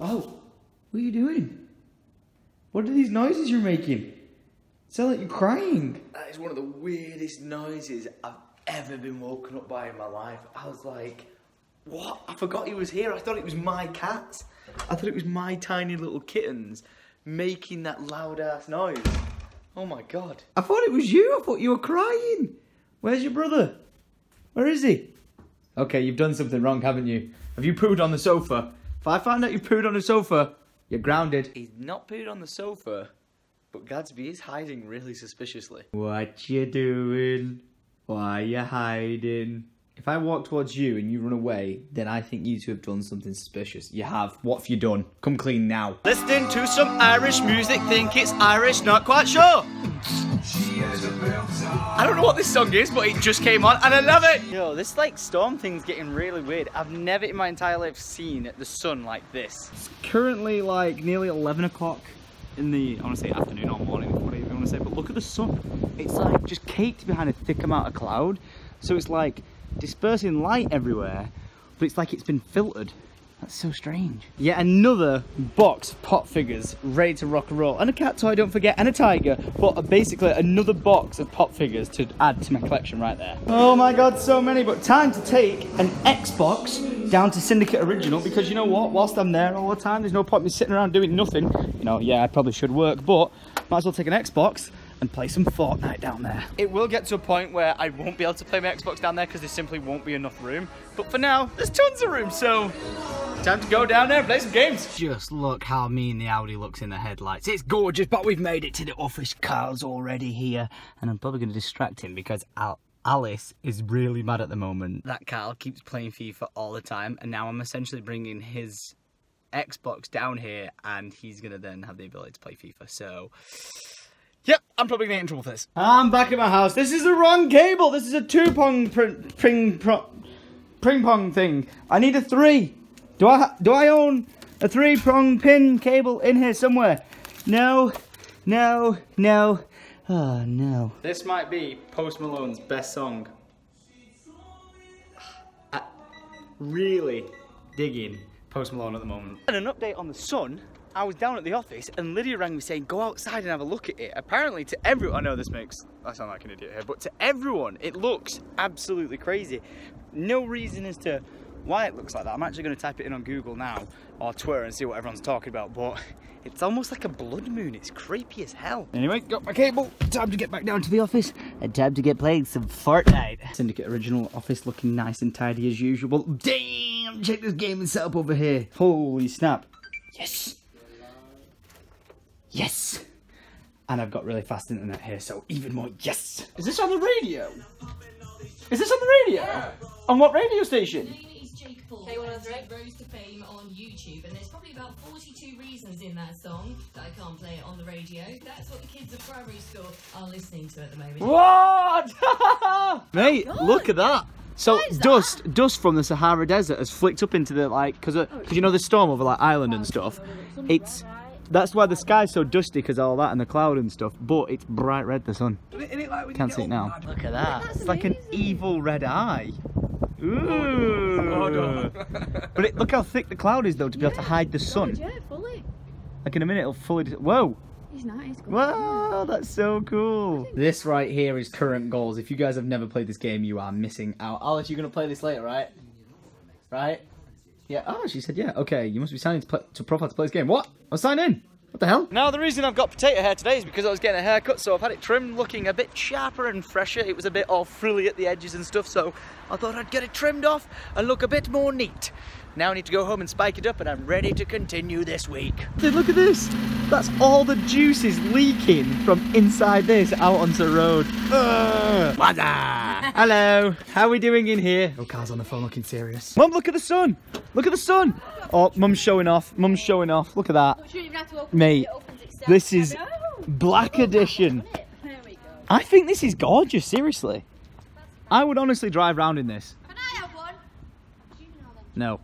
Oh, what are you doing? What are these noises you're making? It sounds like you're crying. That is one of the weirdest noises I've ever been woken up by in my life. I was like, what? I forgot he was here. I thought it was my cats. I thought it was my tiny little kittens making that loud ass noise. Oh my God. I thought it was you. I thought you were crying. Where's your brother? Where is he? Okay, you've done something wrong, haven't you? Have you pooed on the sofa? If I find out you pooed on the sofa, you're grounded. He's not pooed on the sofa, but Gadsby is hiding really suspiciously. What you doing? Why are you hiding? If I walk towards you and you run away, then I think you two have done something suspicious. You have. What have you done? Come clean now. Listening to some Irish music, think it's Irish, not quite sure. I don't know what this song is, but it just came on and I love it! Yo, this like storm thing's getting really weird. I've never in my entire life seen the sun like this. It's currently like nearly 11 o'clock in the, I want to say afternoon or morning, whatever you want to say, but look at the sun. It's like just caked behind a thick amount of cloud. So it's like dispersing light everywhere, but it's like it's been filtered. That's so strange. Yet another box of pot figures ready to rock and roll. And a cat toy, don't forget, and a tiger. But basically another box of pot figures to add to my collection right there. Oh my God, so many. But time to take an Xbox down to Syndicate Original because you know what? Whilst I'm there all the time, there's no point in me sitting around doing nothing. You know, yeah, I probably should work, but might as well take an Xbox and play some Fortnite down there. It will get to a point where I won't be able to play my Xbox down there because there simply won't be enough room. But for now, there's tons of room, so time to go down there and play some games. Just look how mean the Audi looks in the headlights. It's gorgeous, but we've made it to the office. Carl's already here. And I'm probably gonna distract him because Alice is really mad at the moment. That Carl keeps playing FIFA all the time, and now I'm essentially bringing his Xbox down here and he's gonna then have the ability to play FIFA, so yep, I'm probably gonna get in trouble for this. I'm back at my house. This is the wrong cable. This is a two-prong ping-pong thing. I need a three. Do I own a three-prong pin cable in here somewhere? No, no, no. Oh no. This might be Post Malone's best song. I'm really digging Post Malone at the moment. And an update on the sun. I was down at the office and Lydia rang me saying, go outside and have a look at it. Apparently to everyone, I know this makes, I sound like an idiot here, but to everyone, it looks absolutely crazy. No reason as to why it looks like that. I'm actually going to type it in on Google now or Twitter and see what everyone's talking about, but it's almost like a blood moon. It's creepy as hell. Anyway, got my cable. Time to get back down to the office and time to get playing some Fortnite. Syndicate Original office looking nice and tidy as usual. Damn, check this gaming setup over here. Holy snap. Yes. Yes! And I've got really fast internet here, so even more yes! Is this on the radio? Is this on the radio? Yeah. On what radio station? My name is Jake Paul. K103 rose to fame on YouTube, and there's probably about 42 reasons in that song that I can't play it on the radio. That's what the kids at primary school are listening to at the moment. What? Mate, oh, look at that! So dust from the Sahara Desert has flicked up into the, like, because you know the storm over like Ireland and stuff. That's why the sky's so dusty because all that and the cloud and stuff, but it's bright red, the sun. Can't see it now. Look at that. It's like an evil red eye. Ooh. But look how thick the cloud is, though, to be able to hide the sun. Yeah, fully. Like in a minute, it'll fully. Whoa. He's nice. Wow, that's so cool. This right here is current goals. If you guys have never played this game, you are missing out. Alice, you're going to play this later, right? Right? Yeah, oh, she said yeah. Okay, you must be signing to profile to play this game. What? I'll sign in. What the hell? Now, the reason I've got potato hair today is because I was getting a haircut, so I've had it trimmed looking a bit sharper and fresher. It was a bit all frilly at the edges and stuff, so I thought I'd get it trimmed off and look a bit more neat. Now I need to go home and spike it up, and I'm ready to continue this week. Dude, look at this. That's all the juices leaking from inside this out onto the road. Wada! Hello. How are we doing in here? Oh, Carl's on the phone looking serious. Mum, look at the sun. Look at the sun. Oh, Mum's showing off. Mum's showing off. Look at that. Mate, this is black edition. I think this is gorgeous, seriously. I would honestly drive around in this. Can I have one? No.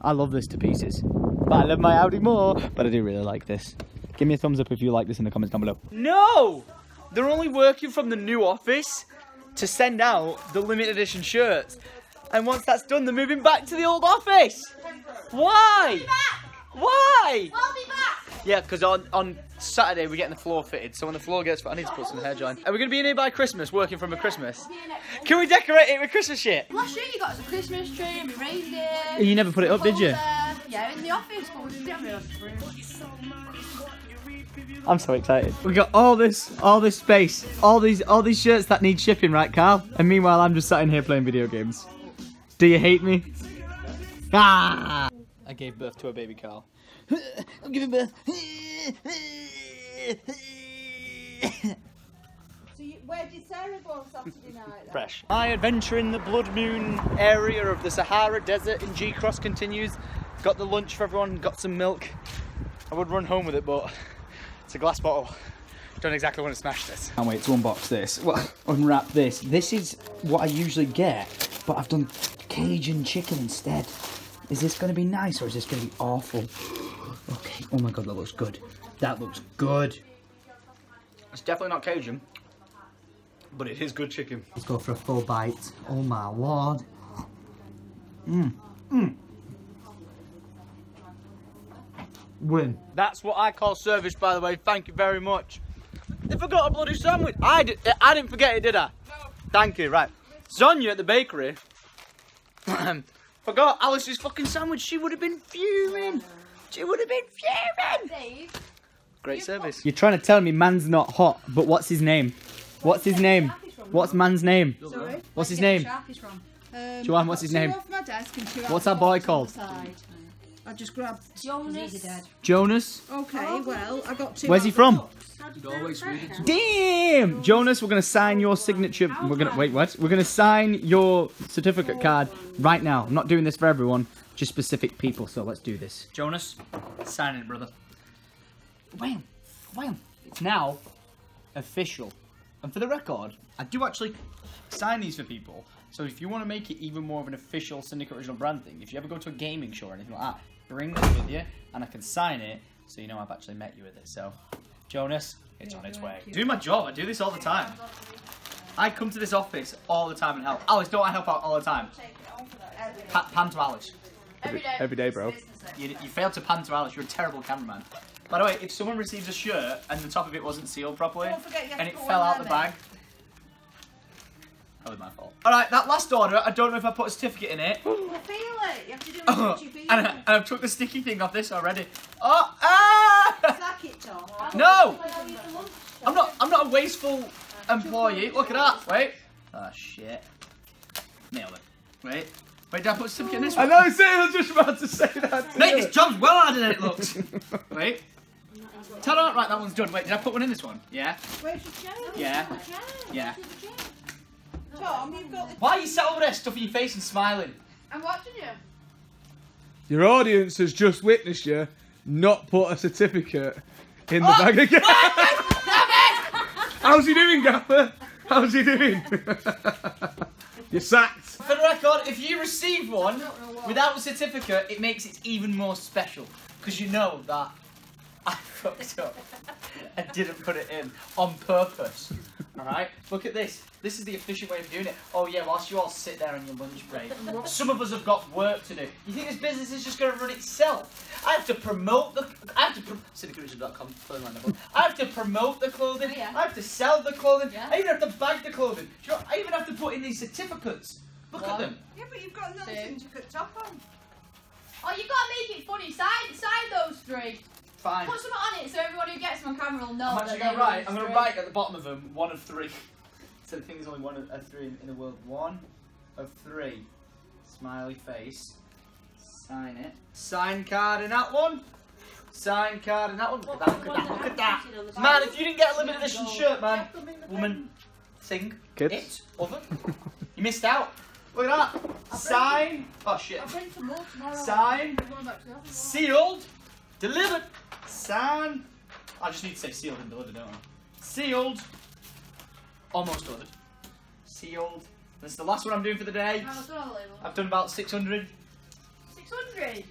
I love this to pieces. But I love my Audi more, but I do really like this. Give me a thumbs up if you like this in the comments down below. No! They're only working from the new office to send out the limited edition shirts. And once that's done, they're moving back to the old office. Why? Why? I'll be back. Yeah, because on Saturday we're getting the floor fitted. So when the floor gets fit, I need to put some hair join. Are we going to be in here by Christmas, working from a Christmas? Can we decorate it with Christmas shit? Last year you got us a Christmas tree and we raised it. You never put it up, did you? Yeah, in the office, but we didn't have it on I'm so excited. We got all this space, all these shirts that need shipping, right, Carl? And meanwhile, I'm just sat in here playing video games. Do you hate me? Ah! I gave birth to a baby, Carl. I'm giving birth. So where did Sarah go on Saturday night? Then? Fresh. My adventure in the Blood Moon area of the Sahara Desert in G-Cross continues. Got the lunch for everyone. Got some milk. I would run home with it, but. It's a glass bottle. Don't exactly want to smash this. Can't wait to unbox this. Well, unwrap this. This is what I usually get, but I've done Cajun chicken instead. Is this going to be nice or is this going to be awful? Okay. Oh my God, that looks good. That looks good. It's definitely not Cajun, but it is good chicken. Let's go for a full bite. Oh my Lord. Mmm. Mmm. Win. That's what I call service, by the way. Thank you very much. They forgot a bloody sandwich. I didn't forget it, did I? No. Thank you. Right. Sonia at the bakery forgot Alice's fucking sandwich. She would have been fuming. She would have been fuming. Great service. You're trying to tell me man's not hot, but what's his name? What's his name? What's man's name? Sorry? What's his name? Joanne, what's his name? What's our boy called? I just grabbed Jonas. Jonas? Okay, well, I got two. Where's he from? Damn! Jonas, we're going to sign your signature. We're going to. Wait, what? We're going to sign your certificate card right now. I'm not doing this for everyone, just specific people, so let's do this. Jonas, sign it, brother. Wham! Wham! It's now official. And for the record, I do actually sign these for people. So if you want to make it even more of an official Syndicate Original brand thing, if you ever go to a gaming show or anything like that, bring them with you, and I can sign it, so you know I've actually met you with it. So, Jonas, it's on its way. Do my job, I do this all the time. I come to this office all the time and help. Alice, don't I help out all the time? Pan to Alice. Every day, bro. You failed to pan to Alice, you're a terrible cameraman. By the way, if someone receives a shirt and the top of it wasn't sealed properly, and it fell out the bag, probably my fault. Alright, that last order, I don't know if I put a certificate in it. I feel it. You have to do what you feel. And I've took the sticky thing off this already. Oh, ah! Sack it, Tom. No! I'm not a wasteful employee. Look at that. Wait. Oh, shit. Nailed it. Wait. Wait, did I put a certificate in this one? I know, I was just about to say that. Mate, this job's well harder than it looks. Wait. Ta-da! Right, that one's done. Wait, did I put one in this one? Yeah. Where's your chair? Yeah. Yeah. Tom, you've got the... Why are you sat over there stuffing your face and smiling? I'm watching you. Your audience has just witnessed you not put a certificate in the bag again. How's he doing, Gaffer? How's he doing? You're sacked. For the record, if you receive one without a certificate, it makes it even more special. Because you know that I fucked up and didn't put it in on purpose. Alright, look at this. This is the efficient way of doing it. Oh yeah, whilst you all sit there on your lunch break. Some of us have got work to do. You think this business is just going to run itself? I have to promote the... Syndicateoriginal.com. I have to promote the clothing. Oh, yeah. I have to sell the clothing. Yeah. I even have to bag the clothing. Do you know, I even have to put in these certificates. Look at them. Yeah, but you've got another certificate top on. Oh, you've got to make it funny. Sign those three. Fine. Put something on it so everyone who gets them on camera will know. I'm actually going to write. I'm going to write at the bottom of them, 1 of 3. So the thing is only 1 of 3 in the world. 1 of 3. Smiley face. Sign it. Sign card in that one. Sign card in that one. Look at that. Look at that. Look at that. Man, if you didn't get a limited edition shirt, man, woman, thing, kids, it, oven, you missed out. Look at that. Sign. Oh shit. Sign. Sealed. Delivered. Sign. I just need to say sealed and delivered, don't I? Sealed. Almost ordered. Sealed. This is the last one I'm doing for the day. I've done about 600. 600?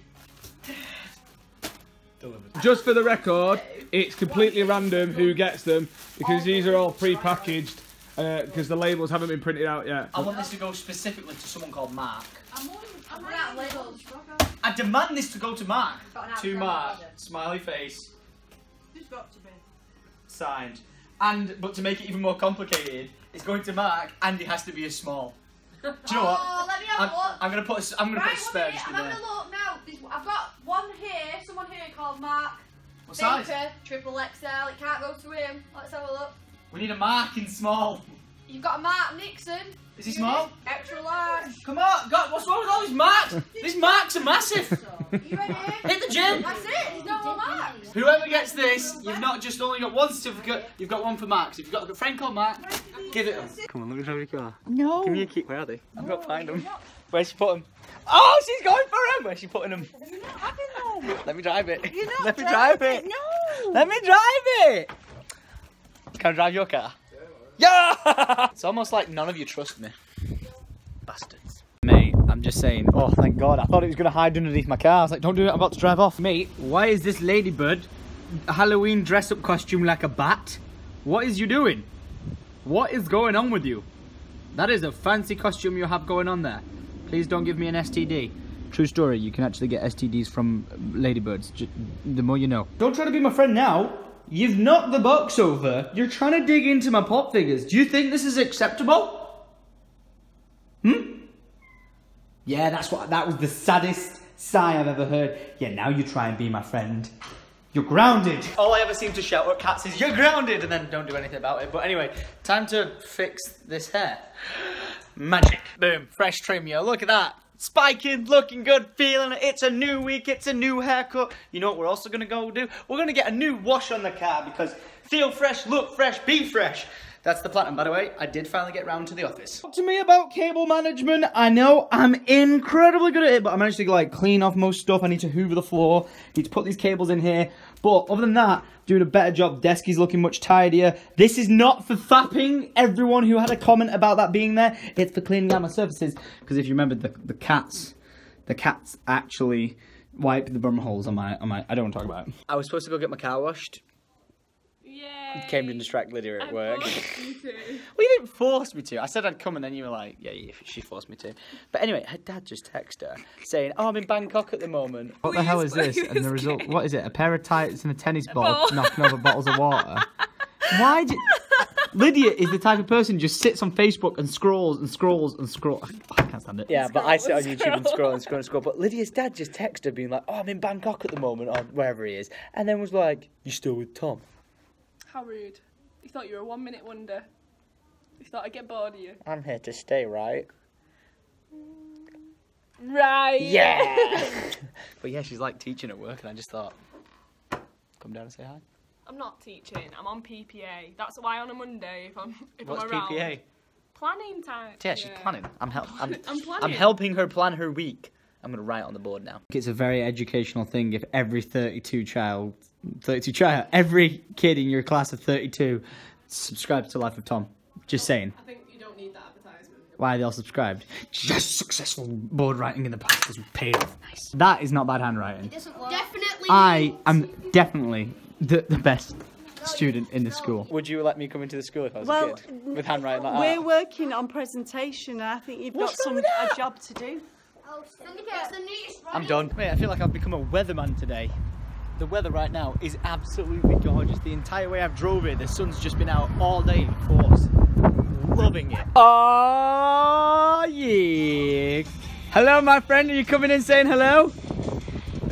Delivered. Just for the record, it's completely random who gets them because these are all pre-packaged because the labels haven't been printed out yet. I want this to go specifically to someone called Mark. I'm running out of labels. I demand this to go to Mark. To Mark. Smiley face. It's got to be. Signed. And, but to make it even more complicated, it's going to Mark and it has to be a small. Do you know what? Oh, let me have a look. I'm going to put a spare just in there. I'm having a look now. I've got one here, someone here called Mark. What size? Triple XL. It can't go to him. Let's have a look. We need a Mark in small. You've got a Mark Nixon. Is he small? Extra large. Come on, God, what's wrong with all these marks? These marks are massive. Are you ready? Hit the gym. That's it, there's no more marks. Whoever gets this, you've not just only got one certificate, you've got one for marks. If you've got a friend called Mark, give it to him. Come on, let me drive your car. No. Give me a key. Where are they? I've got to find them. Where's she put them? Oh, she's going for him. Where's she putting them? You're not having them. Let me drive it. You're not let me drive it. No. Let me drive it. Can I drive your car? Yeah! It's almost like none of you trust me. Bastards. Mate, I'm just saying, oh thank God, I thought it was gonna hide underneath my car. I was like, don't do it, I'm about to drive off. Mate, why is this ladybird a Halloween dress-up costume like a bat? What is you doing? What is going on with you? That is a fancy costume you have going on there. Please don't give me an STD. True story, you can actually get STDs from ladybirds. Just, the more you know. Don't try to be my friend now. You've knocked the box over. You're trying to dig into my pop figures. Do you think this is acceptable? Hmm? Yeah, that's what. That was the saddest sigh I've ever heard. Yeah, now you try and be my friend. You're grounded. All I ever seem to shout at cats is, you're grounded, and then don't do anything about it. But anyway, time to fix this hair. Magic. Boom, fresh trim, yo. Look at that. Spiking, looking good, feeling it. It's a new week, it's a new haircut. You know what we're also going to go do? We're going to get a new wash on the car because feel fresh, look fresh, be fresh. That's the plan. And by the way, I did finally get round to the office. Talk to me about cable management. I know I'm incredibly good at it, but I managed to like clean off most stuff. I need to hoover the floor, I need to put these cables in here. But other than that, doing a better job. Desk is looking much tidier. This is not for fapping. Everyone who had a comment about that being there, it's for cleaning out my surfaces. Because if you remember, the cats actually wipe the bum holes on my. I don't want to talk about it. I was supposed to go get my car washed. Yeah. Came to distract Lydia at work. You to. Well, you didn't force me to. I said I'd come, and then you were like, yeah, she forced me to. But anyway, her dad just texted her saying, oh, I'm in Bangkok at the moment. What the hell is this? And the result, what is it? A pair of tights and a tennis ball knocking over bottles of water. Why do Lydia is the type of person who just sits on Facebook and scrolls and scrolls and scrolls. Oh, I can't stand it. Yeah, but I sit on YouTube and scroll and scroll and scroll. But Lydia's dad just texted her being like, oh, I'm in Bangkok at the moment, or wherever he is. And then was like, you still with Tom? How rude. He thought you were a one-minute wonder. He thought I'd get bored of you. I'm here to stay, right? Right. Yeah. But yeah, she's like teaching at work, and I just thought, come down and say hi. I'm not teaching. I'm on PPA. That's why on a Monday, if I'm around. What's PPA? Planning time. Yeah, she's planning. I'm helping her plan her week. I'm going to write on the board now. It's a very educational thing if every every kid in your class of 32 subscribes to Life of Tom. Just saying. I think you don't need that advertisement. Why are they all subscribed? Just successful board writing in the past has paid off. Nice. That is not bad handwriting. It doesn't work. Definitely. I am definitely the best student in the school. Would you let me come into the school if I was a kid? With handwriting like that? We're working on presentation. I think you've got a job to do. I'm done. Mate, I feel like I've become a weatherman today. The weather right now is absolutely gorgeous. The entire way I've drove here, the sun's just been out all day, of course. Loving it. Oh yeah. Hello, my friend. Are you coming in saying hello?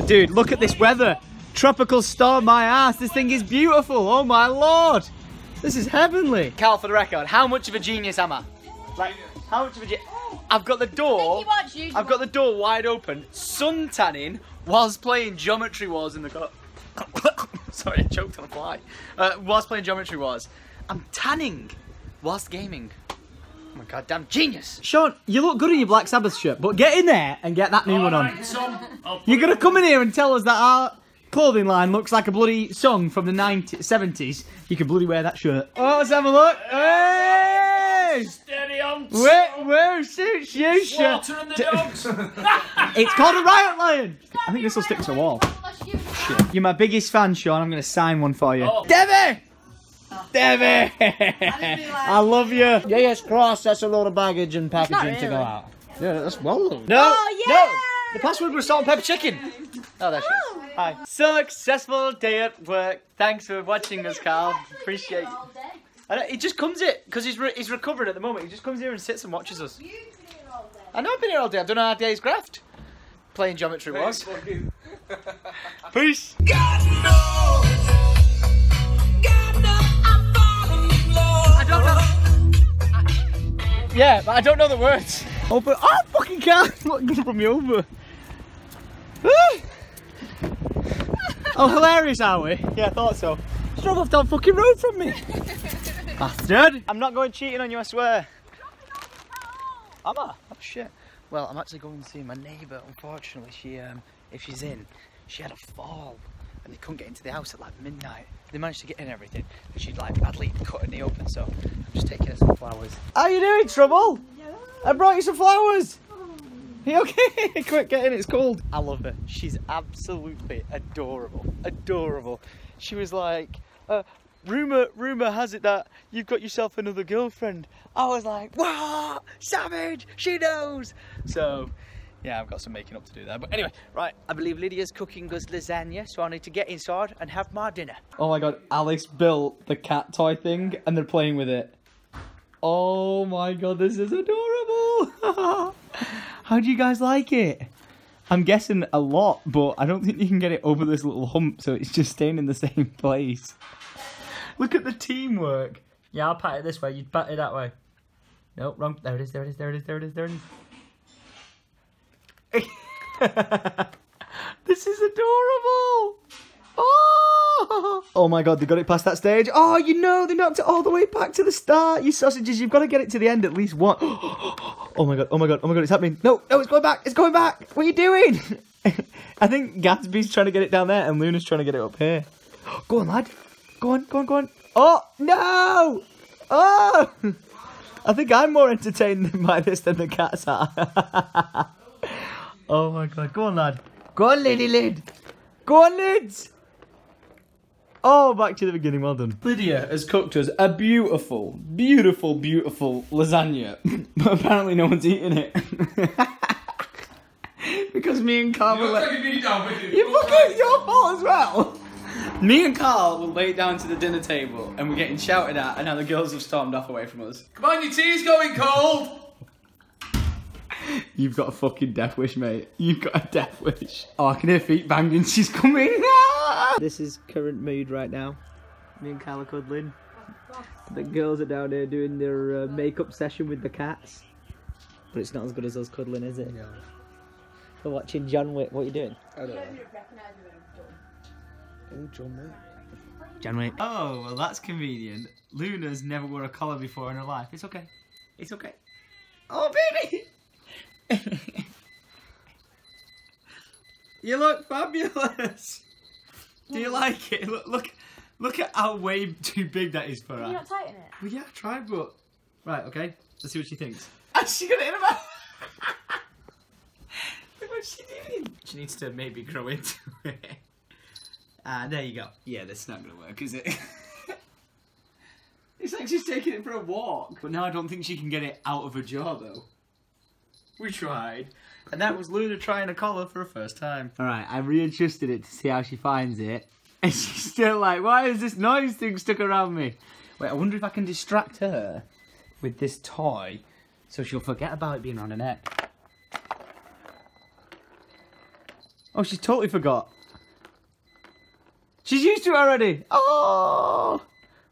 Dude, look at this weather. Tropical storm, my ass. This thing is beautiful. Oh my Lord. This is heavenly. Cal, for the record, how much of a genius am I? Like, how much of a genius? I've got the door. I've got the door wide open, sun tanning, whilst playing Geometry Wars in the car. Sorry, I choked on a fly. Whilst playing Geometry Wars, I'm tanning whilst gaming. I'm a goddamn genius. Sean, you look good in your Black Sabbath shirt, but get in there and get that new one on. You're gonna come in here and tell us that our clothing line looks like a bloody song from the 70s. You can bloody wear that shirt. Oh, let's have a look. Hey! Steady on. Where suits you, sure. It's called a riot lion. I think this will stick to the wall. Shit. You're my biggest fan, Sean. I'm gonna sign one for you. Oh. Debbie! Oh. Debbie! I love you. Yeah, yes, cross. That's a lot of baggage and packaging to go out. Yeah, that's well done. No, oh, yeah. No. The password was salt and pepper chicken. Oh, that's it. Hi. Successful day at work. Thanks for watching us, Carl. Appreciate it. He just comes here, because he's recovering at the moment. He just comes here and sits and watches us. You've been here all day. I know I've been here all day. I've done a hard day's graft. Playing Geometry Wars. Peace. God knows. God knows I'm falling in love. Yeah, but I don't know the words. Oh, but I fucking can't. Look, it's from me over. Oh, hilarious, are we? Yeah, I thought so. She drove off down fucking road from me. Bastard. I'm not going cheating on you, I swear. Am I? Oh, shit. Well, I'm actually going to see my neighbour. Unfortunately, she, if she's in, she had a fall and they couldn't get into the house at like midnight. They managed to get in everything, but she'd like badly cut her knee open, so I'm just taking her some flowers. How you doing, Trouble? Yeah. I brought you some flowers. You okay? Quick, get in, it's cold. I love her. She's absolutely adorable. Adorable. She was like, rumour has it that you've got yourself another girlfriend. I was like, what? Savage, she knows. So, yeah, I've got some making up to do there. But anyway, right, I believe Lydia's cooking us lasagna, so I need to get inside and have my dinner. Oh my God, Alex built the cat toy thing and they're playing with it. Oh my God, this is adorable. How do you guys like it? I'm guessing a lot, but I don't think you can get it over this little hump, so it's just staying in the same place. Look at the teamwork. Yeah, I'll pat it this way, you'd pat it that way. Nope, wrong. There it is, there it is, there it is, there it is, there it is. This is adorable. Oh! Oh my God, they got it past that stage. Oh, you know, they knocked it all the way back to the start. You sausages, you've got to get it to the end at least once. Oh my God, oh my God, oh my God, it's happening. No, no, it's going back, it's going back. What are you doing? I think Gatsby's trying to get it down there and Luna's trying to get it up here. Go on, lad. Go on, go on, go on. Oh, no! Oh! I think I'm more entertained by this than the cats are. Oh my God, go on, lad. Go on, lady lid. Go on, lids. Oh, back to the beginning, well done. Lydia has cooked us a beautiful, beautiful, beautiful lasagna. But apparently no one's eating it. Because me and Carl were like... It's your fault as well! Me and Carl were laid down to the dinner table and we're getting shouted at and now the girls have stormed off away from us. Come on, your tea's going cold! You've got a fucking death wish, mate. You've got a death wish. Oh, I can hear feet banging. She's coming. This is current mood right now. Me and Carla cuddling. The girls are down here doing their makeup session with the cats. But it's not as good as us cuddling, is it? No. We're watching John Wick. What are you doing? I don't know. Oh, John Wick. John Wick. Oh, well, that's convenient. Luna's never wore a collar before in her life. It's okay. It's okay. Oh, baby! You look fabulous. Do you like it? Look at how way too big that is for her. Can you not tighten it? Well, yeah, I tried, but... Right, okay. Let's see what she thinks. And she got it in her mouth. Look what she did. She needs to maybe grow into it. Ah, there you go. Yeah, that's not going to work, is it? It's like she's taking it for a walk. But now I don't think she can get it out of her jaw, though. We tried. And that was Luna trying a collar for the first time. Alright, I readjusted it to see how she finds it. And she's still like, why is this noise thing stuck around me? Wait, I wonder if I can distract her with this toy so she'll forget about it being on her neck. Oh, she's totally forgot. She's used to it already. Oh!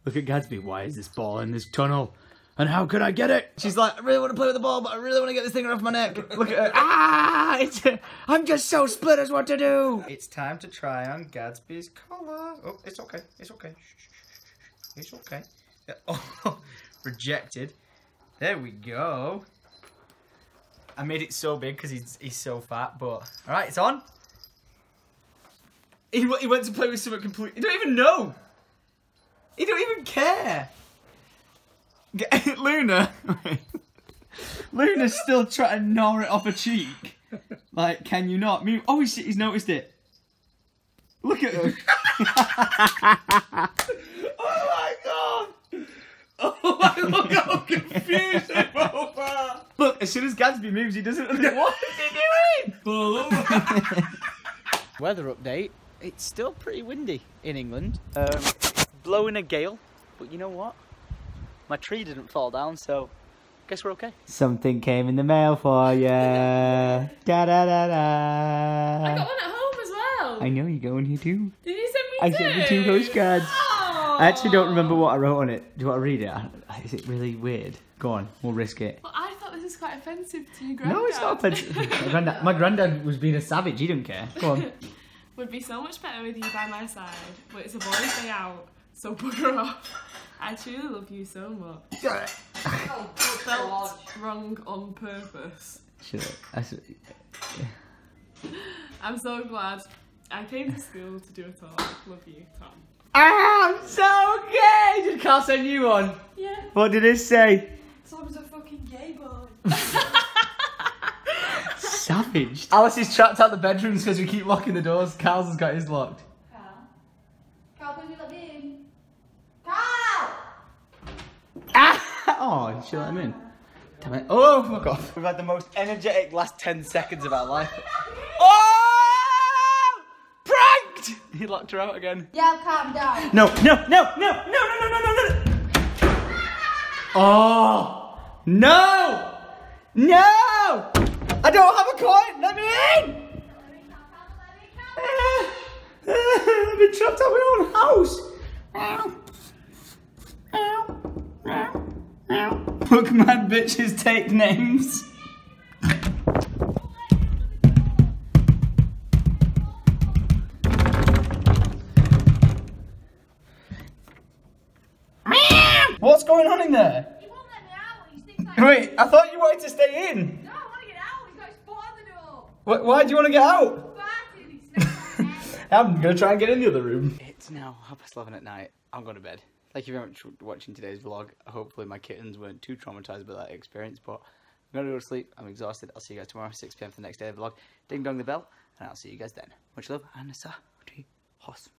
Look at Gadsby, why is this ball in this tunnel? And how could I get it? She's like, I really want to play with the ball, but I really want to get this thing off my neck. Look at her. Ah! I'm just so split as what to do. It's time to try on Gadsby's collar. Oh, it's okay. It's okay. It's okay. Oh, rejected. There we go. I made it so big because he's so fat, but... All right, it's on. He went to play with someone completely... He don't even know. He don't even care. Luna, Luna's still trying to gnaw it off her cheek. Like, can you not? Oh shit, he's noticed it. Look at him. Oh my God! Oh my God! Look how confused him over. Look, as soon as Gadsby moves, he doesn't. What is he doing? Pull over. Weather update. It's still pretty windy in England. Blowing a gale, but you know what? My tree didn't fall down, so I guess we're okay. Something came in the mail for you. Da da da da. I got one at home as well. I know you got one here too. Did you send me two? I sent you two postcards. Aww. I actually don't remember what I wrote on it. Do you want to read it? Is it really weird? Go on, we'll risk it. Well, I thought this was quite offensive to your granddad. No, it's not offensive. My granddad was being a savage. He didn't care. Go on. Would be so much better with you by my side, but it's a boy's day out, so bugger off. I truly love you so much. Shut it. Oh, felt wrong on purpose. Shut it. I'm so glad I came to school to do it all. Love you, Tom. Ah, I'm so gay! Did Carl send you one? Yeah. What did it say? Tom's a fucking gay boy. Savage. Alice is trapped out the bedrooms because we keep locking the doors. Carl's has got his locked. Carl. Carl, can you let me in? Carl! Ah! Oh, she let him in. Damn it. Oh, fuck off. We've had the most energetic last 10 seconds of our life. Oh! Pranked! He locked her out again. Yeah, calm down. No, no, no, no, no, no, no, no, no. Oh! No! No! I don't have a coin! Let me in! I've been trapped out my own house! Ow! Ow! Ow! Ow! Book mad bitches take names! What's going on in there? You won't let me out, you think like... Wait, I thought you wanted to stay in! No! Why do you want to get out? I'm going to try and get in the other room. It's now 11:30 at night. I'm going to bed. Thank you very much for watching today's vlog. Hopefully my kittens weren't too traumatised by that experience, but I'm going to go to sleep. I'm exhausted. I'll see you guys tomorrow, 6 p.m. for the next day of the vlog. Ding dong the bell, and I'll see you guys then. Much love, and Sahara Desert.